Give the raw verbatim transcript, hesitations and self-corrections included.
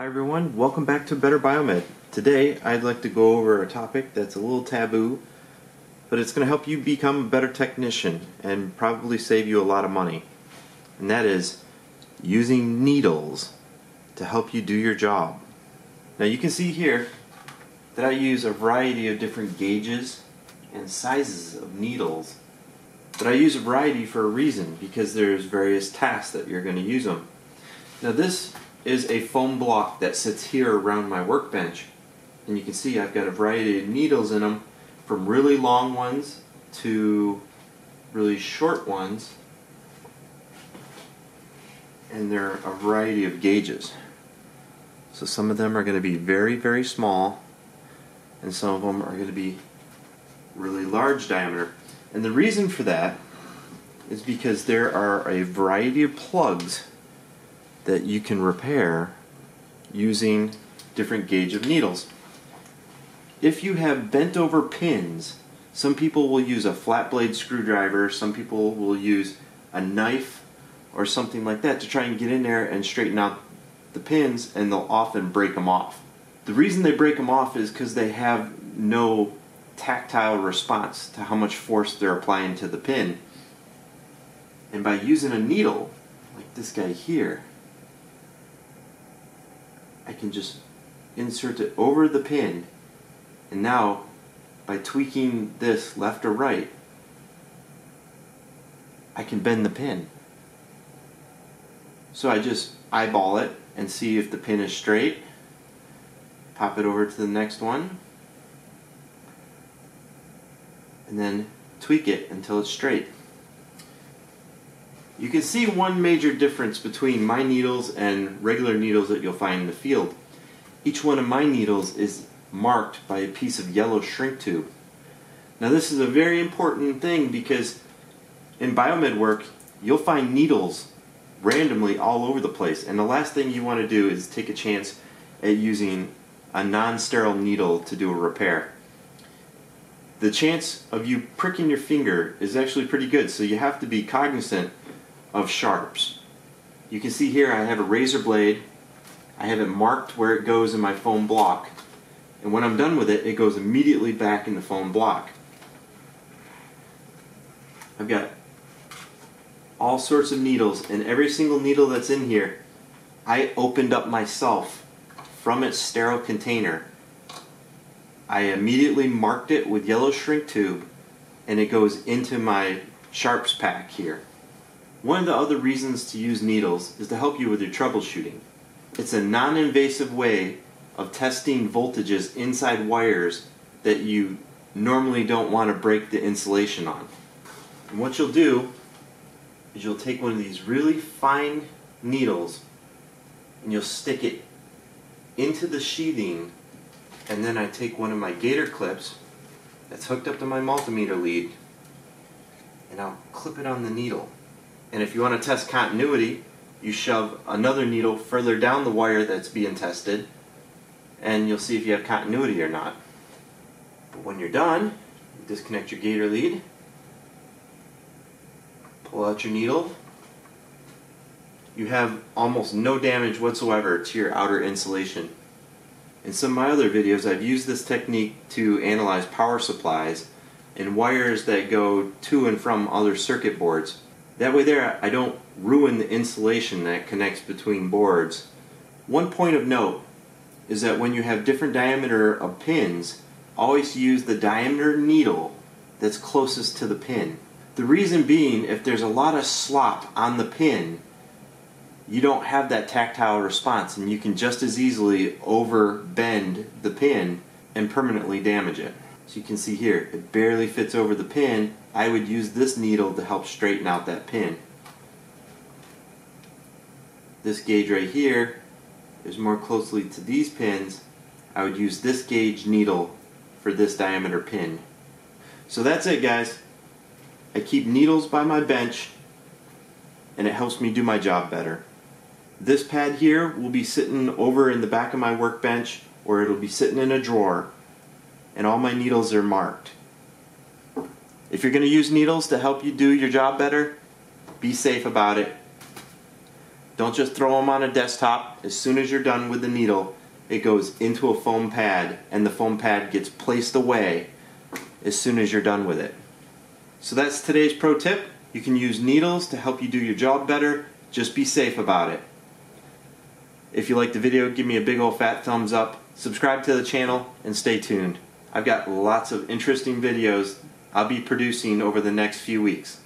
Hi everyone, welcome back to Better Biomed. Today I'd like to go over a topic that's a little taboo, but it's going to help you become a better technician and probably save you a lot of money. And that is using needles to help you do your job. Now you can see here that I use a variety of different gauges and sizes of needles. But I use a variety for a reason, because there's various tasks that you're going to use them. Now this is a foam block that sits here around my workbench, and you can see I've got a variety of needles in them, from really long ones to really short ones, and there are a variety of gauges. So some of them are going to be very very small, and some of them are going to be really large diameter. And the reason for that is because there are a variety of plugs that you can repair using different gauge of needles. If you have bent over pins, some people will use a flat blade screwdriver, some people will use a knife or something like that to try and get in there and straighten out the pins, and they'll often break them off. The reason they break them off is because they have no tactile response to how much force they're applying to the pin. And by using a needle like this guy here, I can just insert it over the pin, and now by tweaking this left or right, I can bend the pin. So I just eyeball it and see if the pin is straight, pop it over to the next one, and then tweak it until it's straight. You can see one major difference between my needles and regular needles that you'll find in the field. Each one of my needles is marked by a piece of yellow shrink tube. Now this is a very important thing, because in biomed work you'll find needles randomly all over the place, and the last thing you want to do is take a chance at using a non-sterile needle to do a repair. The chance of you pricking your finger is actually pretty good, so you have to be cognizant of sharps. You can see here I have a razor blade. I have it marked where it goes in my foam block, and when I'm done with it, it goes immediately back in the foam block. I've got all sorts of needles, and every single needle that's in here I opened up myself from its sterile container. I immediately marked it with yellow shrink tube, and it goes into my sharps pack here. One of the other reasons to use needles is to help you with your troubleshooting. It's a non-invasive way of testing voltages inside wires that you normally don't want to break the insulation on. And what you'll do is you'll take one of these really fine needles and you'll stick it into the sheathing, and then I take one of my gator clips that's hooked up to my multimeter lead and I'll clip it on the needle. And if you want to test continuity, you shove another needle further down the wire that's being tested, and you'll see if you have continuity or not. But when you're done, you disconnect your gator lead, pull out your needle. You have almost no damage whatsoever to your outer insulation. In some of my other videos, I've used this technique to analyze power supplies and wires that go to and from other circuit boards. That way there, I don't ruin the insulation that connects between boards. One point of note is that when you have different diameter of pins, always use the diameter needle that's closest to the pin. The reason being, if there's a lot of slop on the pin, you don't have that tactile response, and you can just as easily overbend the pin and permanently damage it. So you can see here, it barely fits over the pin. I would use this needle to help straighten out that pin. This gauge right here is more closely to these pins. I would use this gauge needle for this diameter pin. So that's it, guys. I keep needles by my bench, and it helps me do my job better. This pad here will be sitting over in the back of my workbench, or it'll be sitting in a drawer, and all my needles are marked. If you're going to use needles to help you do your job better, be safe about it. Don't just throw them on a desktop. As soon as you're done with the needle, it goes into a foam pad, and the foam pad gets placed away as soon as you're done with it. So that's today's pro tip. You can use needles to help you do your job better. Just be safe about it. If you liked the video, give me a big old fat thumbs up, subscribe to the channel, and stay tuned. I've got lots of interesting videos I'll be producing over the next few weeks.